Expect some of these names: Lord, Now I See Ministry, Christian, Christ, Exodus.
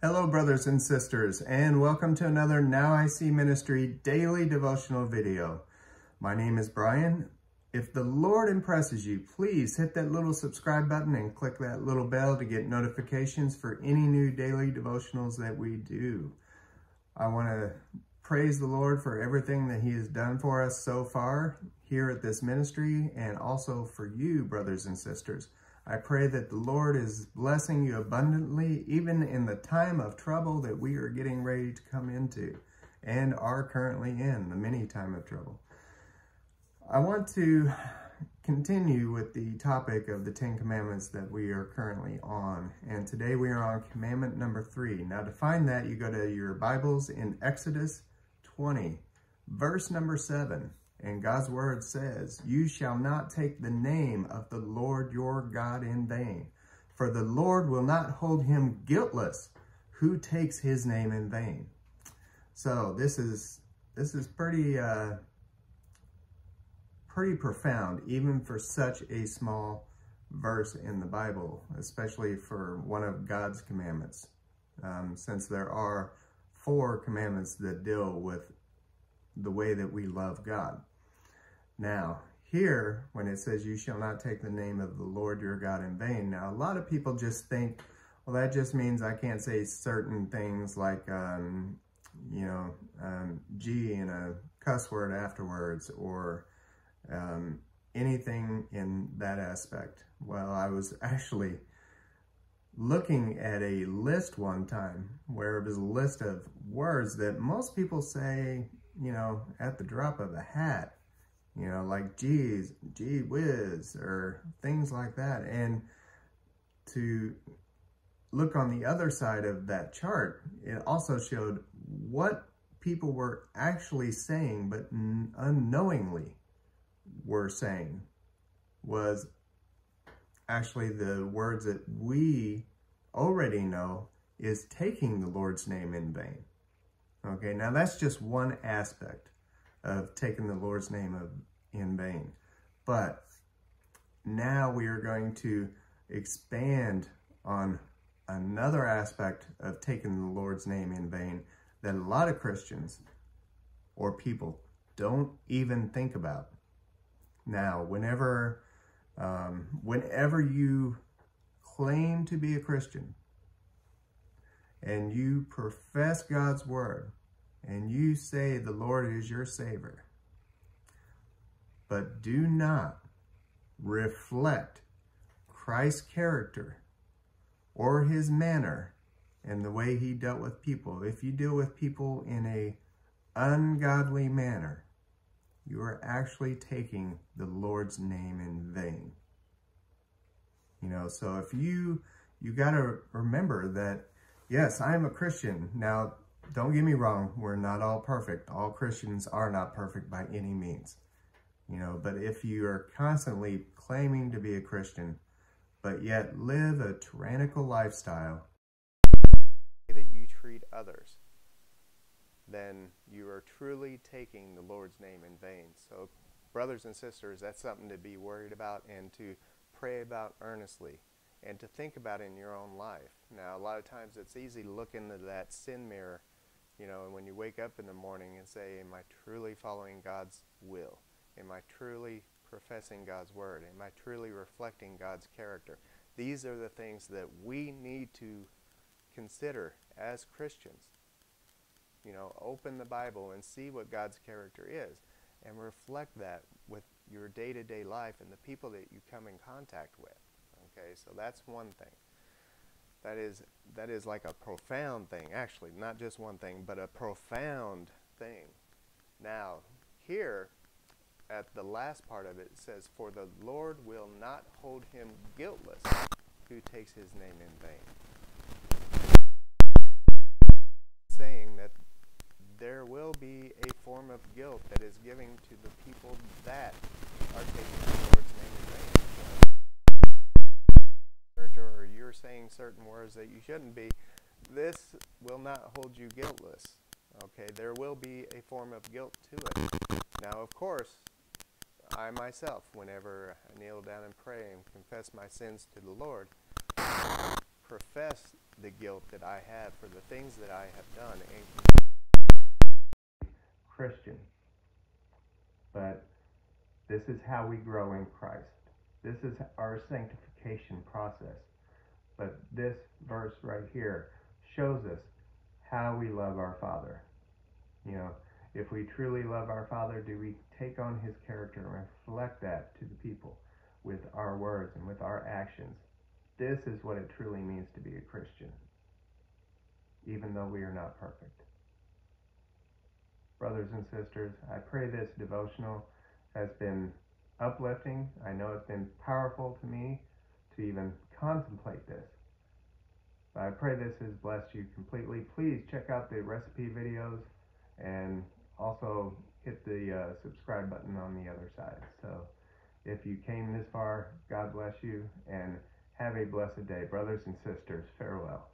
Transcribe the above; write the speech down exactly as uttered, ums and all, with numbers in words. Hello brothers and sisters, and welcome to another Now I See Ministry daily devotional video. My name is Brian. If the Lord impresses you, please hit that little subscribe button and click that little bell to get notifications for any new daily devotionals that we do. I want to praise the Lord for everything that he has done for us so far here at this ministry, and also for you brothers and sisters. I pray that the Lord is blessing you abundantly, even in the time of trouble that we are getting ready to come into and are currently in, the many time of trouble. I want to continue with the topic of the Ten Commandments that we are currently on. And today we are on commandment number three. Now to find that, you go to your Bibles in Exodus twenty, verse number seven. And God's word says, "You shall not take the name of the Lord your God in vain, for the Lord will not hold him guiltless who takes his name in vain." So this is this is pretty uh, pretty profound, even for such a small verse in the Bible, especially for one of God's commandments, um, since there are four commandments that deal with the way that we love God. Now, here, when it says, "You shall not take the name of the Lord your God in vain," now, a lot of people just think, well, that just means I can't say certain things like, um, you know, um, G and a cuss word afterwards, or um, anything in that aspect. Well, I was actually looking at a list one time where it was a list of words that most people say, you know, at the drop of a hat, you know, like geez, gee whiz, or things like that. And to look on the other side of that chart, it also showed what people were actually saying, but unknowingly were saying, was actually the words that we already know is taking the Lord's name in vain. Okay, now that's just one aspect of taking the Lord's name of, in vain. But now we are going to expand on another aspect of taking the Lord's name in vain that a lot of Christians or people don't even think about. Now, whenever, um, whenever you claim to be a Christian, and you profess God's word, and you say the Lord is your Savior, but do not reflect Christ's character or his manner and the way he dealt with people. If you deal with people in an ungodly manner, you are actually taking the Lord's name in vain. You know, so if you, you got to remember that, yes, I am a Christian. Now, don't get me wrong. We're not all perfect. All Christians are not perfect by any means. You know, but if you are constantly claiming to be a Christian, but yet live a tyrannical lifestyle, that you treat others, then you are truly taking the Lord's name in vain. So, brothers and sisters, that's something to be worried about and to pray about earnestly, and to think about in your own life. Now, a lot of times it's easy to look into that sin mirror, you know, and when you wake up in the morning and say, am I truly following God's will? Am I truly professing God's word? Am I truly reflecting God's character? These are the things that we need to consider as Christians. You know, open the Bible and see what God's character is, and reflect that with your day-to-day life and the people that you come in contact with. Okay, so that's one thing. That is, that is like a profound thing, actually, not just one thing, but a profound thing. Now, here, at the last part of it, it says, "For the Lord will not hold him guiltless who takes his name in vain." Saying that there will be a form of guilt that is given to the people that are taking the Lord's name in vain. Or you're saying certain words that you shouldn't be, this will not hold you guiltless. Okay, there will be a form of guilt to it. Now, of course, I myself, whenever I kneel down and pray and confess my sins to the Lord, profess the guilt that I have for the things that I have done. And Christian, but this is how we grow in Christ. This is our sanctification process. But this verse right here shows us how we love our Father. You know, if we truly love our Father, do we take on His character and reflect that to the people with our words and with our actions? This is what it truly means to be a Christian, even though we are not perfect. Brothers and sisters, I pray this devotional has been uplifting. I know it's been powerful to me to even contemplate this. But I pray this has blessed you completely. Please check out the recipe videos and also hit the uh, subscribe button on the other side. So if you came this far, God bless you and have a blessed day. Brothers and sisters, farewell.